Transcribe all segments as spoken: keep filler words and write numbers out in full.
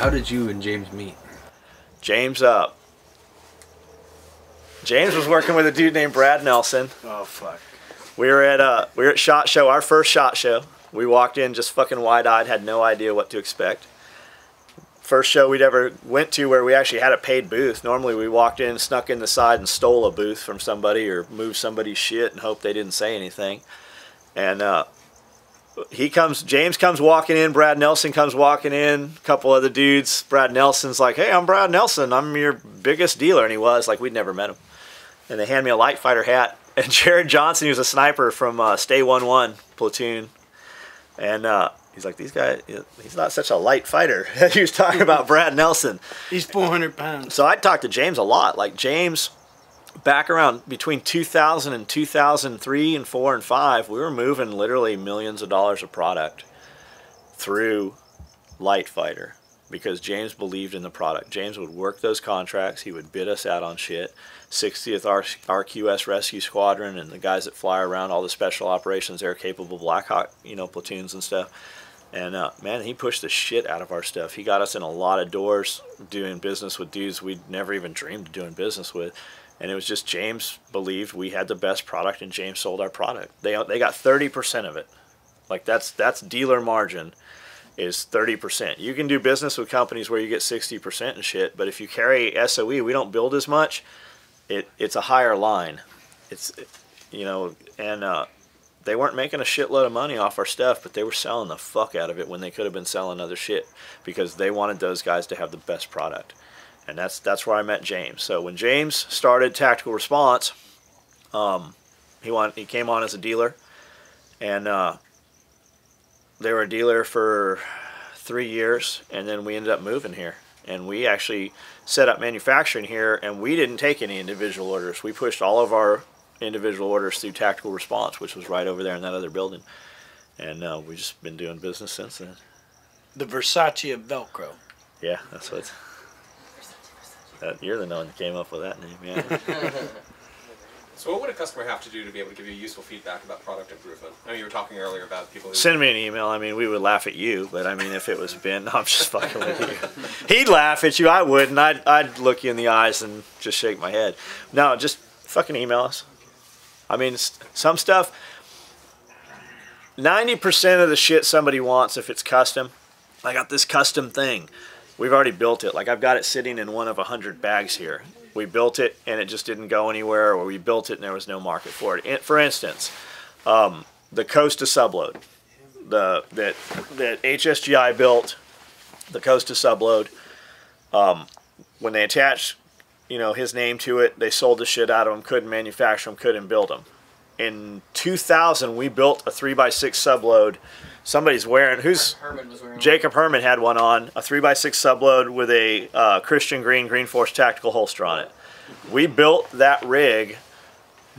how did you and James meet? James up. James was working with a dude named Brad Nelson. Oh fuck. We were at uh we were at SHOT Show, our first SHOT Show. We walked in just fucking wide-eyed, had no idea what to expect. First show we'd ever went to where we actually had a paid booth. Normally we walked in, snuck in the side and stole a booth from somebody or moved somebody's shit and hoped they didn't say anything. And uh, he comes, James comes walking in, Brad Nelson comes walking in, a couple other dudes. Brad Nelson's like, hey, I'm Brad Nelson. I'm your biggest dealer. And he was like, we'd never met him. And they hand me a Light Fighter hat. And Jared Johnson, he was a sniper from uh, Stay one one platoon. And uh, he's like, these guys, he's not such a light fighter. He was talking about Brad Nelson. He's four hundred pounds. So I talked to James a lot. Like James, back around between two thousand and two thousand three and four and five, we were moving literally millions of dollars of product through Light Fighter because James believed in the product. James would work those contracts. He would bid us out on shit. sixtieth R Q S Rescue Squadron and the guys that fly around all the special operations, they're capable Blackhawk, you know, platoons and stuff. And uh, man, he pushed the shit out of our stuff. He got us in a lot of doors doing business with dudes we'd never even dreamed of doing business with. And it was just James believed we had the best product and James sold our product. They, they got thirty percent of it. Like that's, that's dealer margin is thirty percent. You can do business with companies where you get sixty percent and shit, but if you carry S O E, we don't build as much. It, it's a higher line. It's, you know, and uh, they weren't making a shitload of money off our stuff, but they were selling the fuck out of it when they could have been selling other shit because they wanted those guys to have the best product. And that's, that's where I met James. So when James started Tactical Response, um, he, won, he came on as a dealer, and uh, they were a dealer for three years, and then we ended up moving here. And we actually set up manufacturing here, and we didn't take any individual orders. We pushed all of our individual orders through Tactical Response, which was right over there in that other building. And uh, we've just been doing business since then. The Versace of Velcro. Yeah, that's what it's... Versace, Versace. That, you're the one that came up with that name, yeah. So what would a customer have to do to be able to give you useful feedback about product improvement? I mean, you were talking earlier about people who... Send me an email. I mean, we would laugh at you, but I mean, if it was Ben, I'm just fucking with you. He'd laugh at you. I wouldn't. I'd, I'd look you in the eyes and just shake my head. No, just fucking email us. I mean, some stuff... ninety percent of the shit somebody wants, if it's custom, I got this custom thing. We've already built it. Like, I've got it sitting in one of a hundred bags here. We built it and it just didn't go anywhere, or we built it and there was no market for it. For instance, um, the Costa Subload, the that that H S G I built, the Costa Subload. Um, when they attached, you know, his name to it, they sold the shit out of him. Couldn't manufacture them, couldn't build them. In two thousand, we built a three by six Subload. Somebody's wearing who's Herman was wearing Jacob Herman had one on a three by six Subload with a uh, Christian Green Green Force Tactical holster on it. We built that rig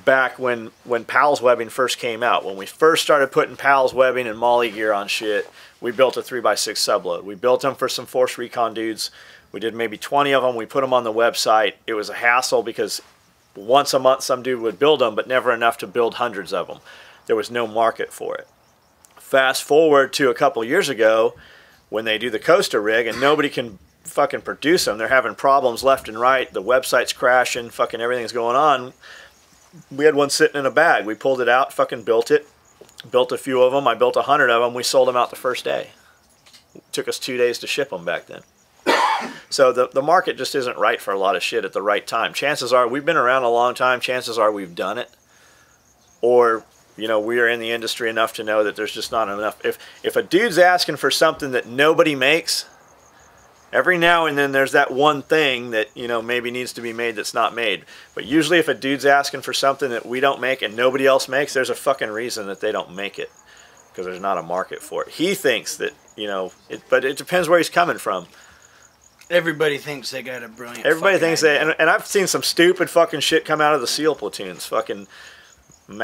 back when when Pals Webbing first came out. When we first started putting Pals Webbing and Molly gear on shit, we built a three by six Subload. We built them for some Force Recon dudes. We did maybe twenty of them. We put them on the website. It was a hassle because once a month some dude would build them, but never enough to build hundreds of them. There was no market for it. Fast forward to a couple years ago when they do the Costa rig and nobody can fucking produce them. They're having problems left and right. The website's crashing. Fucking everything's going on. We had one sitting in a bag. We pulled it out, fucking built it. Built a few of them. I built a hundred of them. We sold them out the first day. It took us two days to ship them back then. So the, the market just isn't right for a lot of shit at the right time. Chances are we've been around a long time. Chances are we've done it. Or... you know, we are in the industry enough to know that there's just not enough. If if a dude's asking for something that nobody makes, every now and then there's that one thing that, you know, maybe needs to be made that's not made. But usually if a dude's asking for something that we don't make and nobody else makes, there's a fucking reason that they don't make it because there's not a market for it. He thinks that, you know, it, but it depends where he's coming from. Everybody thinks they got a brilliant Everybody thinks idea. they, and, and I've seen some stupid fucking shit come out of the SEAL platoons, fucking...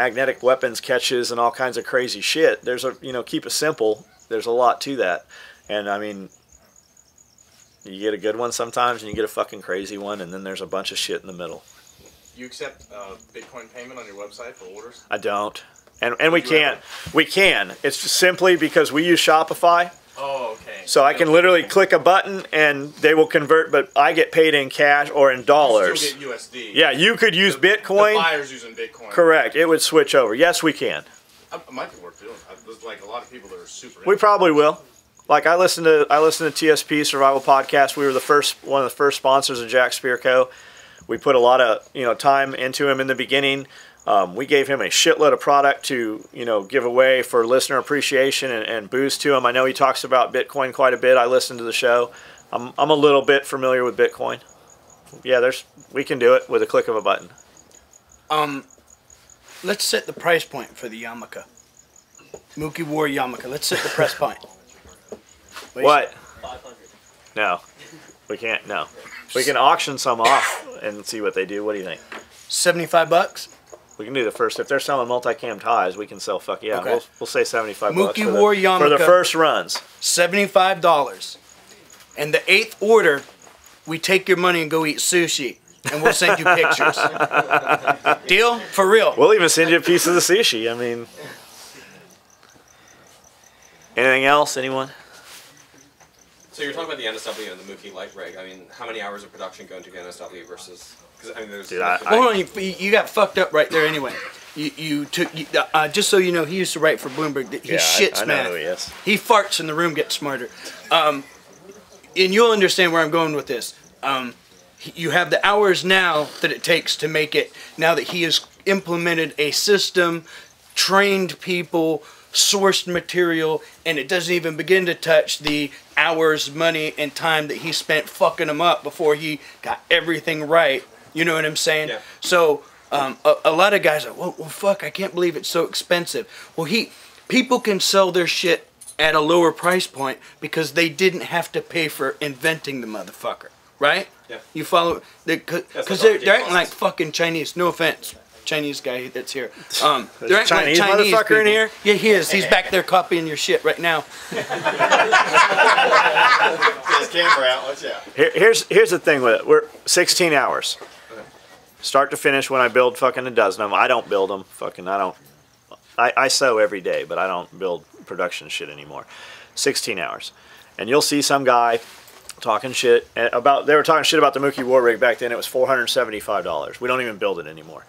magnetic weapons catches and all kinds of crazy shit. There's a, you know, keep it simple. There's a lot to that. And I mean, you get a good one sometimes and you get a fucking crazy one, and then there's a bunch of shit in the middle. You accept uh, Bitcoin payment on your website for orders? I don't. And and we can't. We can. It's just simply because we use Shopify. Oh, okay. So I can literally click a button and they will convert, but I get paid in cash or in dollars. You still get U S D. Yeah, you could use the, Bitcoin. The buyer's using Bitcoin. Correct. It would switch over. Yes, we can. I might be worth doing. There's like a lot of people that are super. We probably will. Like I listened to I listened to T S P Survival podcast. We were the first one of the first sponsors of Jack Spierko. We put a lot of you know time into him in the beginning. Um, we gave him a shitload of product to you know give away for listener appreciation and, and boost to him. I know he talks about Bitcoin quite a bit. I listened to the show. I'm I'm a little bit familiar with Bitcoin. Yeah, there's we can do it with a click of a button. Um, let's set the price point for the yarmulke. Mookie War yarmulke. Let's set the price point. What? five hundred. No, we can't. No, we can auction some off and see what they do. What do you think? Seventy-five bucks. We can do the first. If they're selling multi-cam ties, we can sell. Fuck yeah, okay. we'll, we'll say seventy-five bucks for, War the, yarmulke, for the first runs. Seventy-five dollars. And the eighth order, we take your money and go eat sushi, and we'll send you pictures. Deal? For real. We'll even send you a piece of the sushi. I mean, anything else? Anyone? So you're talking about the N S W and the Mookie Light rig. I mean, how many hours of production go into N S W versus? Because I mean, there's. Dude, I, well, I, you, you got fucked up right there anyway. You, you took you, uh, just so you know, he used to write for Bloomberg. He yeah, shits, I, I man. Know who he is. He farts and the room gets smarter. Um, and you'll understand where I'm going with this. Um, you have the hours now that it takes to make it. Now that he has implemented a system, trained people, sourced material, and it doesn't even begin to touch the hours, money, and time that he spent fucking them up before he got everything right. You know what I'm saying? Yeah. So um, a, a lot of guys are, well, well, fuck, I can't believe it's so expensive. Well, he, people can sell their shit at a lower price point because they didn't have to pay for inventing the motherfucker, right? Yeah. You follow? Because they're, they're acting like fucking Chinese, no offense. Chinese guy that's here. Um, There's a Chinese, like Chinese motherfucker people. In here? Yeah, he is. He's back there copying your shit right now. His camera out. Watch out. Here, here's here's the thing with it. We're sixteen hours, start to finish. When I build fucking a dozen of them, I don't build them. Fucking I don't. I, I sew every day, but I don't build production shit anymore. sixteen hours, and you'll see some guy talking shit about. They were talking shit about the Mookie War rig back then. It was four hundred seventy-five dollars. We don't even build it anymore.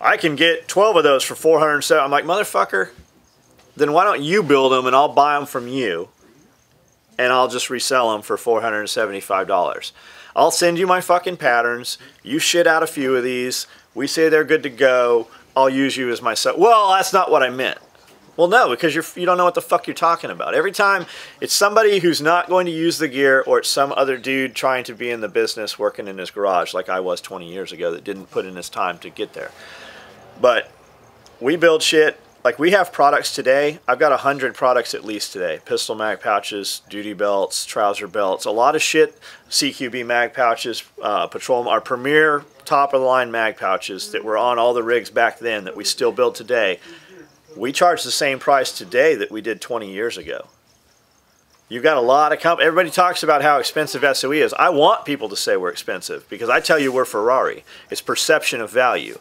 I can get twelve of those for four hundred seven. I'm like, motherfucker, then why don't you build them and I'll buy them from you and I'll just resell them for four hundred seventy-five dollars. I'll send you my fucking patterns. You shit out a few of these. We say they're good to go. I'll use you as my sub. Well, that's not what I meant. Well, no, because you're, you don't know what the fuck you're talking about. Every time it's somebody who's not going to use the gear, or it's some other dude trying to be in the business working in his garage like I was twenty years ago that didn't put in his time to get there. But we build shit. Like we have products today. I've got one hundred products at least today. Pistol mag pouches, duty belts, trouser belts, a lot of shit. C Q B mag pouches, uh, patrol, our premier top-of-the-line mag pouches that were on all the rigs back then that we still build today. We charge the same price today that we did twenty years ago. You've got a lot of companies. Everybody talks about how expensive S O E is. I want people to say we're expensive because I tell you we're Ferrari. It's perception of value.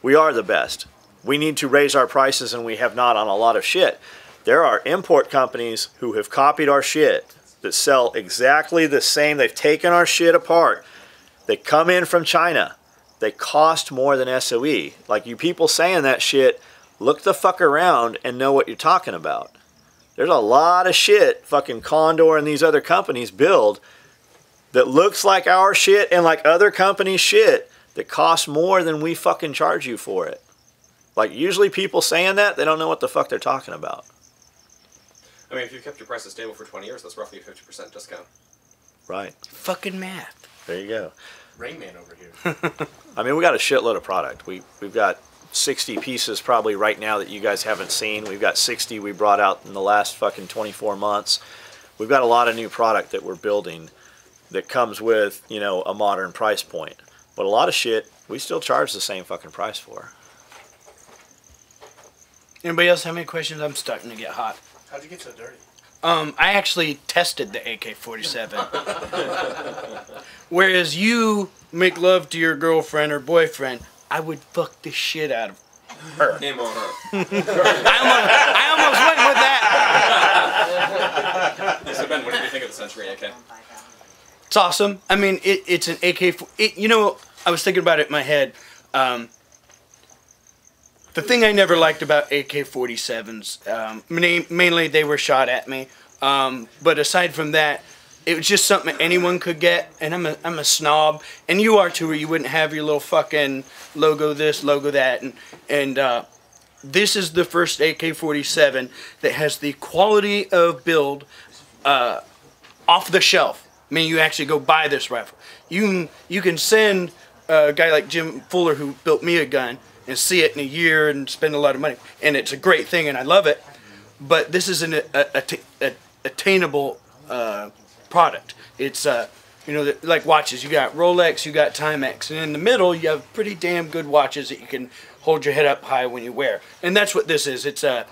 We are the best. We need to raise our prices, and we have not on a lot of shit. There are import companies who have copied our shit that sell exactly the same. They've taken our shit apart. They come in from China. They cost more than S O E. Like you people saying that shit, look the fuck around and know what you're talking about. There's a lot of shit fucking Condor and these other companies build that looks like our shit and like other companies' shit that costs more than we fucking charge you for it. Like, usually people saying that, they don't know what the fuck they're talking about. I mean, if you've kept your prices stable for twenty years, that's roughly a fifty percent discount. Right. Fucking math. There you go. Rain Man over here. I mean, we got a shitload of product. We, we've got sixty pieces probably right now that you guys haven't seen. We've got sixty we brought out in the last fucking twenty-four months. We've got a lot of new product that we're building that comes with, you know, a modern price point. But a lot of shit we still charge the same fucking price for. Anybody else have any questions? I'm starting to get hot. How'd you get so dirty? Um, I actually tested the A K forty-seven. Whereas you make love to your girlfriend or boyfriend, I would fuck the shit out of her. Name on her. I, almost, I almost went with that. So Ben, what do you think of Century A K. It's awesome. I mean, it, it's an A K. It, you know, I was thinking about it in my head. Um, the thing I never liked about A K forty-sevens, um, mainly they were shot at me. Um, but aside from that, it was just something anyone could get, and I'm a, I'm a snob, and you are too, or you wouldn't have your little fucking logo this, logo that, and, and uh, this is the first A K forty-seven that has the quality of build uh, off the shelf. I mean, you actually go buy this rifle. You, you can send a guy like Jim Fuller, who built me a gun, and see it in a year and spend a lot of money, and it's a great thing, and I love it, but this is an a, a, a, attainable uh, product. It's uh you know, the, like watches, you got Rolex, you got Timex, and in the middle you have pretty damn good watches that you can hold your head up high when you wear, and that's what this is. It's a,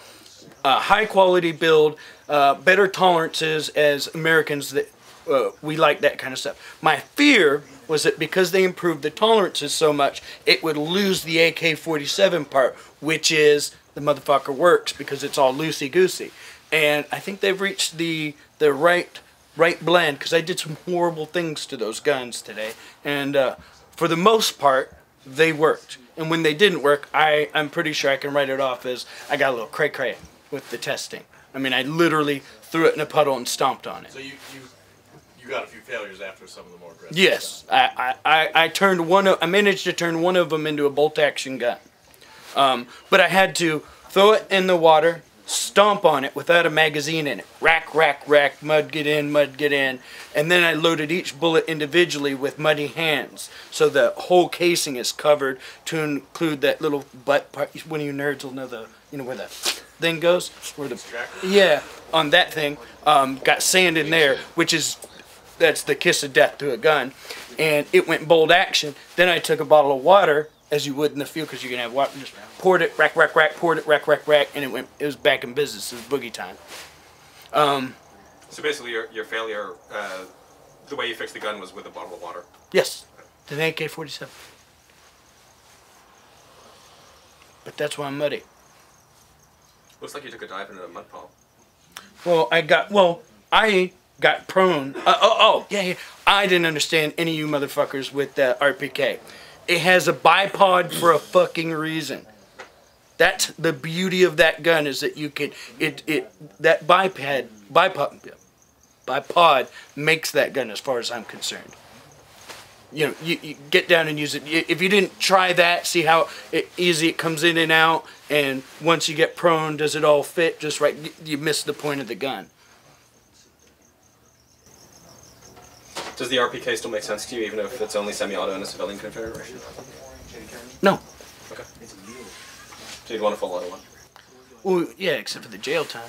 a high quality build, uh, better tolerances as Americans that uh, we like that kind of stuff. My fear was that because they improved the tolerances so much, it would lose the A K forty-seven part, which is the motherfucker works because it's all loosey-goosey, and I think they've reached the the right right blend, because I did some horrible things to those guns today, and uh, for the most part they worked, and when they didn't work, I, I'm pretty sure I can write it off as I got a little cray-cray with the testing. I mean, I literally threw it in a puddle and stomped on it. So you, you, you got a few failures after some of the more aggressive Yes, I, I, I turned one of, I managed to turn one of them into a bolt-action gun, um, but I had to throw it in the water, stomp on it without a magazine in it. Rack, rack, rack, mud get in, mud get in. And then I loaded each bullet individually with muddy hands. So the whole casing is covered to include that little butt part. One of you nerds will know the, you know, where the thing goes? Where the, yeah, on that thing. Um, got sand in there, which is, that's the kiss of death to a gun. And it went bold action. Then I took a bottle of water, as you would in the field, because you're going to have water, just poured it, rack, rack, rack, poured it, rack, rack, rack, and it went. It was back in business. It was boogie time. Um, so basically your, your failure, uh, the way you fixed the gun was with a bottle of water? Yes, an A K forty-seven. But that's why I'm muddy. Looks like you took a dive into a mud pile. Well, I got, well, I got prone. Uh, oh, oh, yeah, yeah. I didn't understand any of you motherfuckers with the R P K. It has a bipod for a fucking reason. That's the beauty of that gun, is that you can, it, it, that bipod, bipod, bipod makes that gun, as far as I'm concerned. You know, you, you get down and use it. If you didn't try that, see how it, easy it comes in and out, and once you get prone, does it all fit just right? You miss the point of the gun. Does the R P K still make sense to you, even if it's only semi-auto in a civilian configuration? No. Okay. So you'd want a full auto one? Well, yeah, except for the jail time.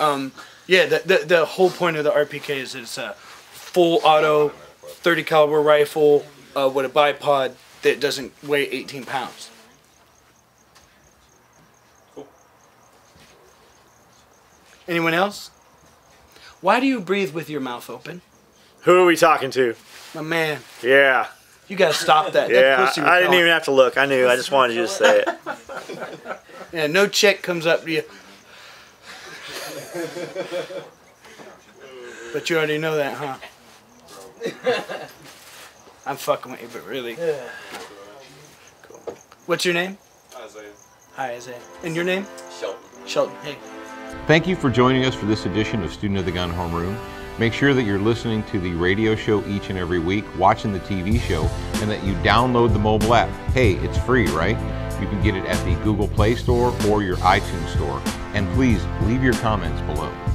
um, yeah, the, the the whole point of the R P K is it's a full auto, thirty caliber rifle uh, with a bipod that doesn't weigh eighteen pounds. Cool. Anyone else? Why do you breathe with your mouth open? Who are we talking to? My man. Yeah. You gotta stop that. Yeah, that pussy, I didn't going. even have to look. I knew. I just wanted you to say it. Yeah, no check comes up to you. But you already know that, huh? I'm fucking with you, but really. Yeah. Cool. What's your name? Isaiah. Hi, Isaiah. And your name? Shelton. Shelton, hey. Thank you for joining us for this edition of Student of the Gun Homeroom. Make sure that you're listening to the radio show each and every week, watching the T V show, and that you download the mobile app. Hey, it's free, right? You can get it at the Google Play Store or your iTunes Store. And please leave your comments below.